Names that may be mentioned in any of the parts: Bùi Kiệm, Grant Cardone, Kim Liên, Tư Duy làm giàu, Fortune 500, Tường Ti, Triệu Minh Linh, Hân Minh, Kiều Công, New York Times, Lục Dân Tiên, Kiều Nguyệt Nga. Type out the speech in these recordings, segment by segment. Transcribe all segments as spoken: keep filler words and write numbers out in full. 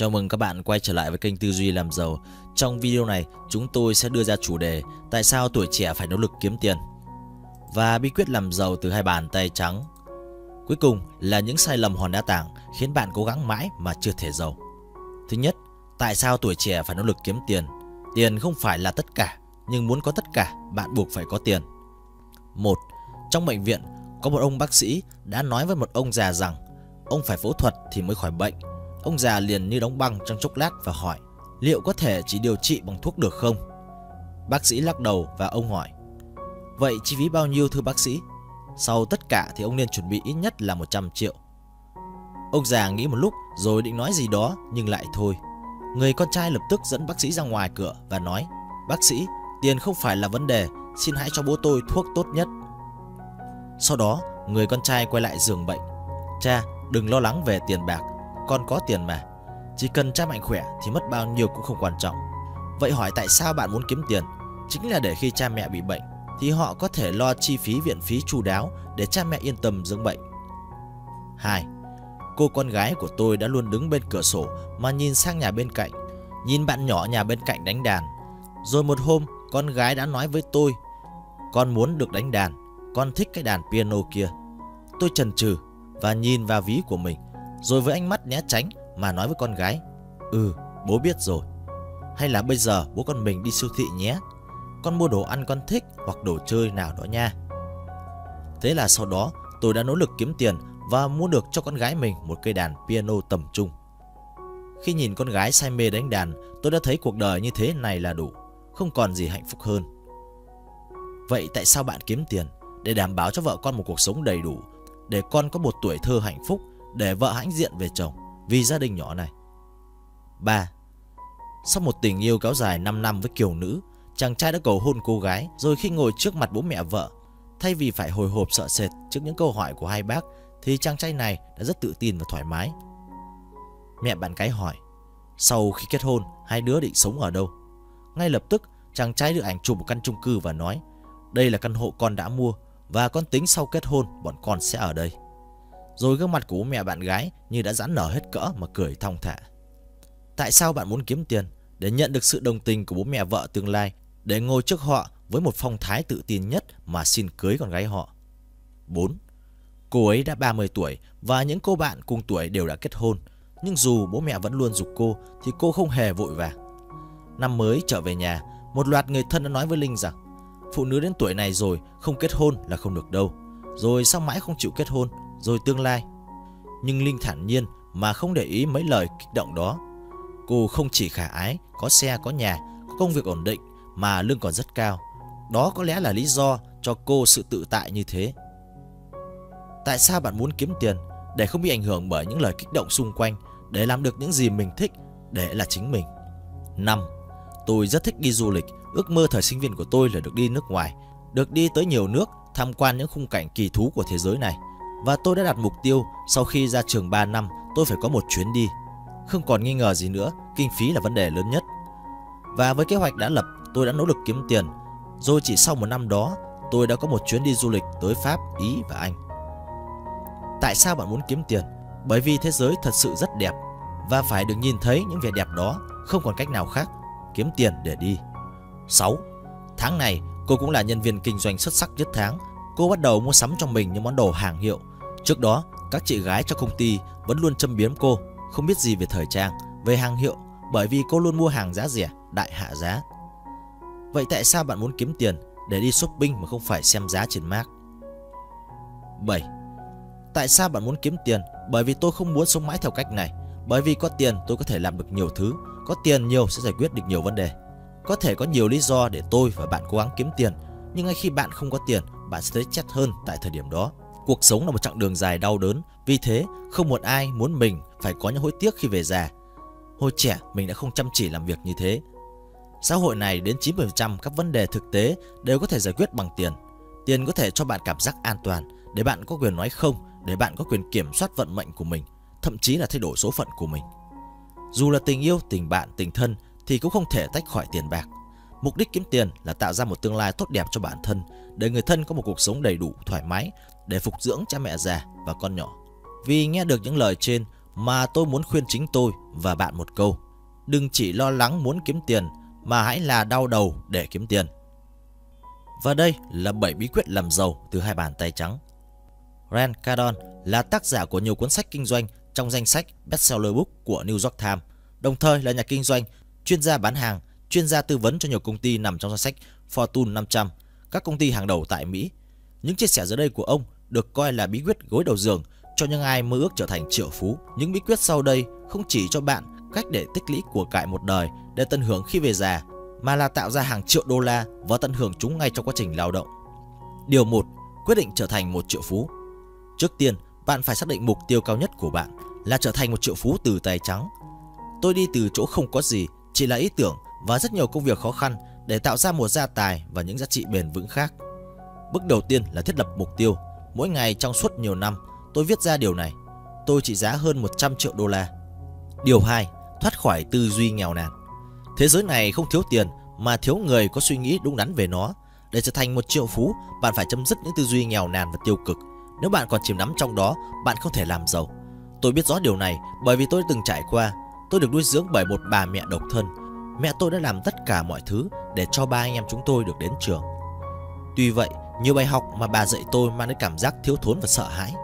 Chào mừng các bạn quay trở lại với kênh Tư Duy Làm Giàu. Trong video này, chúng tôi sẽ đưa ra chủ đề tại sao tuổi trẻ phải nỗ lực kiếm tiền và bí quyết làm giàu từ hai bàn tay trắng. Cuối cùng là những sai lầm hòn đá tảng khiến bạn cố gắng mãi mà chưa thể giàu. Thứ nhất, tại sao tuổi trẻ phải nỗ lực kiếm tiền? Tiền không phải là tất cả, nhưng muốn có tất cả, bạn buộc phải có tiền. Một, trong bệnh viện, có một ông bác sĩ đã nói với một ông già rằng ông phải phẫu thuật thì mới khỏi bệnh. Ông già liền như đóng băng trong chốc lát và hỏi liệu có thể chỉ điều trị bằng thuốc được không? Bác sĩ lắc đầu và ông hỏi: vậy chi phí bao nhiêu thưa bác sĩ? Sau tất cả thì ông nên chuẩn bị ít nhất là một trăm triệu. Ông già nghĩ một lúc rồi định nói gì đó nhưng lại thôi. Người con trai lập tức dẫn bác sĩ ra ngoài cửa và nói: bác sĩ, tiền không phải là vấn đề, xin hãy cho bố tôi thuốc tốt nhất. Sau đó người con trai quay lại giường bệnh: cha, đừng lo lắng về tiền bạc, con có tiền mà. Chỉ cần cha mạnh khỏe thì mất bao nhiêu cũng không quan trọng. Vậy hỏi tại sao bạn muốn kiếm tiền? Chính là để khi cha mẹ bị bệnh thì họ có thể lo chi phí viện phí chu đáo để cha mẹ yên tâm dưỡng bệnh. Hai, cô con gái của tôi đã luôn đứng bên cửa sổ mà nhìn sang nhà bên cạnh, nhìn bạn nhỏ nhà bên cạnh đánh đàn. Rồi một hôm con gái đã nói với tôi: con muốn được đánh đàn, con thích cái đàn piano kia. Tôi chần chừ và nhìn vào ví của mình, rồi với ánh mắt né tránh mà nói với con gái: ừ, bố biết rồi. Hay là bây giờ bố con mình đi siêu thị nhé, con mua đồ ăn con thích hoặc đồ chơi nào đó nha. Thế là sau đó tôi đã nỗ lực kiếm tiền và mua được cho con gái mình một cây đàn piano tầm trung. Khi nhìn con gái say mê đánh đàn, tôi đã thấy cuộc đời như thế này là đủ, không còn gì hạnh phúc hơn. Vậy tại sao bạn kiếm tiền? Để đảm bảo cho vợ con một cuộc sống đầy đủ, để con có một tuổi thơ hạnh phúc, để vợ hãnh diện về chồng, vì gia đình nhỏ này. Ba, sau một tình yêu kéo dài năm năm với kiều nữ, chàng trai đã cầu hôn cô gái. Rồi khi ngồi trước mặt bố mẹ vợ, thay vì phải hồi hộp sợ sệt trước những câu hỏi của hai bác, thì chàng trai này đã rất tự tin và thoải mái. Mẹ bạn gái hỏi: sau khi kết hôn, hai đứa định sống ở đâu? Ngay lập tức chàng trai đưa ảnh chụp một căn chung cư và nói: đây là căn hộ con đã mua, và con tính sau kết hôn bọn con sẽ ở đây. Rồi gương mặt của mẹ bạn gái như đã giãn nở hết cỡ mà cười thong thả. Tại sao bạn muốn kiếm tiền? Để nhận được sự đồng tình của bố mẹ vợ tương lai, để ngồi trước họ với một phong thái tự tin nhất mà xin cưới con gái họ. Bốn, cô ấy đã ba mươi tuổi và những cô bạn cùng tuổi đều đã kết hôn, nhưng dù bố mẹ vẫn luôn giục cô thì cô không hề vội vàng. Năm mới trở về nhà, một loạt người thân đã nói với Linh rằng: phụ nữ đến tuổi này rồi không kết hôn là không được đâu, rồi sao mãi không chịu kết hôn, rồi tương lai. Nhưng Linh thản nhiên mà không để ý mấy lời kích động đó. Cô không chỉ khả ái, có xe, có nhà, có công việc ổn định mà lương còn rất cao. Đó có lẽ là lý do cho cô sự tự tại như thế. Tại sao bạn muốn kiếm tiền? Để không bị ảnh hưởng bởi những lời kích động xung quanh, để làm được những gì mình thích, để là chính mình. Năm, tôi rất thích đi du lịch. Ước mơ thời sinh viên của tôi là được đi nước ngoài, được đi tới nhiều nước, tham quan những khung cảnh kỳ thú của thế giới này. Và tôi đã đặt mục tiêu sau khi ra trường ba năm tôi phải có một chuyến đi. Không còn nghi ngờ gì nữa, kinh phí là vấn đề lớn nhất. Và với kế hoạch đã lập, tôi đã nỗ lực kiếm tiền. Rồi chỉ sau một năm đó, tôi đã có một chuyến đi du lịch tới Pháp, Ý và Anh. Tại sao bạn muốn kiếm tiền? Bởi vì thế giới thật sự rất đẹp, và phải được nhìn thấy những vẻ đẹp đó, không còn cách nào khác. Kiếm tiền để đi. Sáu, tháng này cô cũng là nhân viên kinh doanh xuất sắc nhất tháng. Cô bắt đầu mua sắm cho mình những món đồ hàng hiệu. Trước đó, các chị gái trong công ty vẫn luôn châm biếm cô không biết gì về thời trang, về hàng hiệu, bởi vì cô luôn mua hàng giá rẻ, đại hạ giá. Vậy tại sao bạn muốn kiếm tiền? Để đi shopping mà không phải xem giá trên mạng. Bảy, tại sao bạn muốn kiếm tiền? Bởi vì tôi không muốn sống mãi theo cách này. Bởi vì có tiền tôi có thể làm được nhiều thứ. Có tiền nhiều sẽ giải quyết được nhiều vấn đề. Có thể có nhiều lý do để tôi và bạn cố gắng kiếm tiền, nhưng ngay khi bạn không có tiền, bạn sẽ thấy chết hơn tại thời điểm đó. Cuộc sống là một chặng đường dài đau đớn, vì thế không một ai muốn mình phải có những hối tiếc khi về già. Hồi trẻ mình đã không chăm chỉ làm việc như thế. Xã hội này đến chín mươi phần trăm các vấn đề thực tế đều có thể giải quyết bằng tiền. Tiền có thể cho bạn cảm giác an toàn, để bạn có quyền nói không, để bạn có quyền kiểm soát vận mệnh của mình, thậm chí là thay đổi số phận của mình. Dù là tình yêu, tình bạn, tình thân thì cũng không thể tách khỏi tiền bạc. Mục đích kiếm tiền là tạo ra một tương lai tốt đẹp cho bản thân, để người thân có một cuộc sống đầy đủ, thoải mái, để phục dưỡng cha mẹ già và con nhỏ. Vì nghe được những lời trên, mà tôi muốn khuyên chính tôi và bạn một câu. Đừng chỉ lo lắng muốn kiếm tiền, mà hãy là đau đầu để kiếm tiền. Và đây là bảy bí quyết làm giàu từ hai bàn tay trắng. Grant Cardone là tác giả của nhiều cuốn sách kinh doanh trong danh sách bestseller book của New York Times, đồng thời là nhà kinh doanh, chuyên gia bán hàng, chuyên gia tư vấn cho nhiều công ty nằm trong danh sách Fortune năm trăm, các công ty hàng đầu tại Mỹ. Những chia sẻ dưới đây của ông được coi là bí quyết gối đầu giường cho những ai mơ ước trở thành triệu phú. Những bí quyết sau đây không chỉ cho bạn cách để tích lũy của cải một đời để tận hưởng khi về già, mà là tạo ra hàng triệu đô la và tận hưởng chúng ngay trong quá trình lao động. Điều một. Quyết định trở thành một triệu phú. Trước tiên, bạn phải xác định mục tiêu cao nhất của bạn là trở thành một triệu phú từ tay trắng. Tôi đi từ chỗ không có gì, chỉ là ý tưởng và rất nhiều công việc khó khăn để tạo ra một gia tài và những giá trị bền vững khác. Bước đầu tiên là thiết lập mục tiêu. Mỗi ngày trong suốt nhiều năm, tôi viết ra điều này. Tôi trị giá hơn một trăm triệu đô la. Điều hai. Thoát khỏi tư duy nghèo nàn. Thế giới này không thiếu tiền, mà thiếu người có suy nghĩ đúng đắn về nó. Để trở thành một triệu phú, bạn phải chấm dứt những tư duy nghèo nàn và tiêu cực. Nếu bạn còn chìm đắm trong đó, bạn không thể làm giàu. Tôi biết rõ điều này bởi vì tôi đã từng trải qua. Tôi được nuôi dưỡng bởi một bà mẹ độc thân. Mẹ tôi đã làm tất cả mọi thứ để cho ba anh em chúng tôi được đến trường. Tuy vậy, nhiều bài học mà bà dạy tôi mang đến cảm giác thiếu thốn và sợ hãi.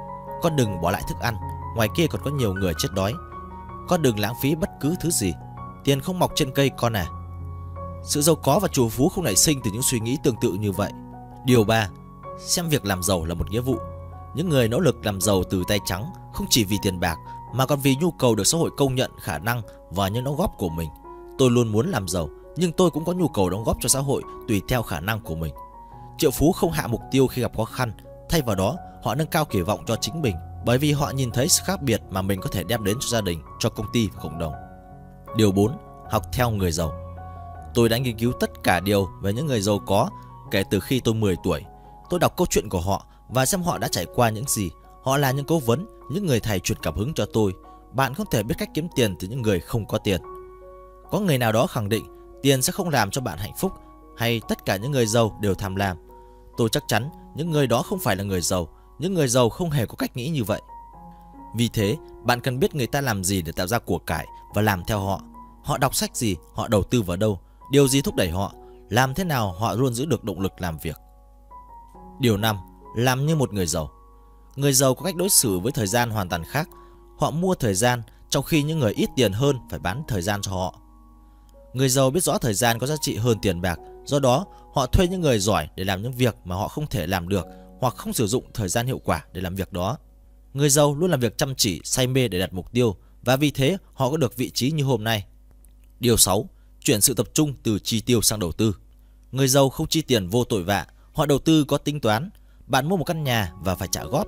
Con đừng bỏ lại thức ăn, ngoài kia còn có nhiều người chết đói. Con đừng lãng phí bất cứ thứ gì, tiền không mọc trên cây con à. Sự giàu có và trù phú không nảy sinh từ những suy nghĩ tương tự như vậy. Điều ba. Xem việc làm giàu là một nghĩa vụ. Những người nỗ lực làm giàu từ tay trắng không chỉ vì tiền bạc, mà còn vì nhu cầu được xã hội công nhận khả năng và những đóng góp của mình. Tôi luôn muốn làm giàu, nhưng tôi cũng có nhu cầu đóng góp cho xã hội tùy theo khả năng của mình. Triệu phú không hạ mục tiêu khi gặp khó khăn, thay vào đó họ nâng cao kỳ vọng cho chính mình, bởi vì họ nhìn thấy sự khác biệt mà mình có thể đem đến cho gia đình, cho công ty và cộng đồng. Điều bốn. Học theo người giàu. Tôi đã nghiên cứu tất cả điều về những người giàu có kể từ khi tôi mười tuổi. Tôi đọc câu chuyện của họ và xem họ đã trải qua những gì. Họ là những cố vấn, những người thầy truyền cảm hứng cho tôi. Bạn không thể biết cách kiếm tiền từ những người không có tiền. Có người nào đó khẳng định tiền sẽ không làm cho bạn hạnh phúc, hay tất cả những người giàu đều tham lam. Tôi chắc chắn những người đó không phải là người giàu. Những người giàu không hề có cách nghĩ như vậy. Vì thế, bạn cần biết người ta làm gì để tạo ra của cải và làm theo họ. Họ đọc sách gì, họ đầu tư vào đâu, điều gì thúc đẩy họ, làm thế nào họ luôn giữ được động lực làm việc. Điều năm. Làm như một người giàu. Người giàu có cách đối xử với thời gian hoàn toàn khác. Họ mua thời gian, trong khi những người ít tiền hơn phải bán thời gian cho họ. Người giàu biết rõ thời gian có giá trị hơn tiền bạc, do đó họ thuê những người giỏi để làm những việc mà họ không thể làm được, hoặc không sử dụng thời gian hiệu quả để làm việc đó. Người giàu luôn làm việc chăm chỉ, say mê để đạt mục tiêu, và vì thế họ có được vị trí như hôm nay. Điều sáu. Chuyển sự tập trung từ chi tiêu sang đầu tư. Người giàu không chi tiền vô tội vạ, họ đầu tư có tính toán. Bạn mua một căn nhà và phải trả góp.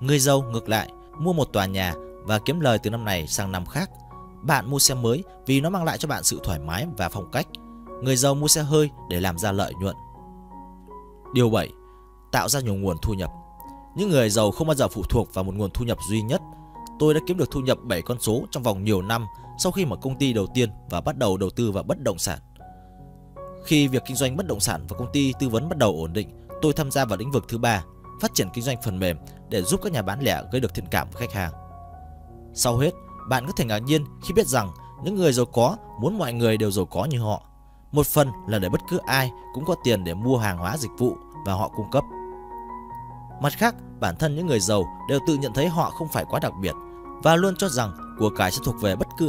Người giàu ngược lại, mua một tòa nhà và kiếm lời từ năm này sang năm khác. Bạn mua xe mới vì nó mang lại cho bạn sự thoải mái và phong cách. Người giàu mua xe hơi để làm ra lợi nhuận. Điều bảy. Tạo ra nhiều nguồn thu nhập. Những người giàu không bao giờ phụ thuộc vào một nguồn thu nhập duy nhất. Tôi đã kiếm được thu nhập bảy con số trong vòng nhiều năm sau khi mở công ty đầu tiên và bắt đầu đầu tư vào bất động sản. Khi việc kinh doanh bất động sản và công ty tư vấn bắt đầu ổn định, tôi tham gia vào lĩnh vực thứ ba, phát triển kinh doanh phần mềm để giúp các nhà bán lẻ gây được thiện cảm của khách hàng. Sau hết, bạn có thể ngạc nhiên khi biết rằng những người giàu có muốn mọi người đều giàu có như họ. Một phần là để bất cứ ai cũng có tiền để mua hàng hóa dịch vụ và họ cung cấp. Mặt khác, bản thân những người giàu đều tự nhận thấy họ không phải quá đặc biệt và luôn cho rằng của cải sẽ thuộc về bất cứ ai.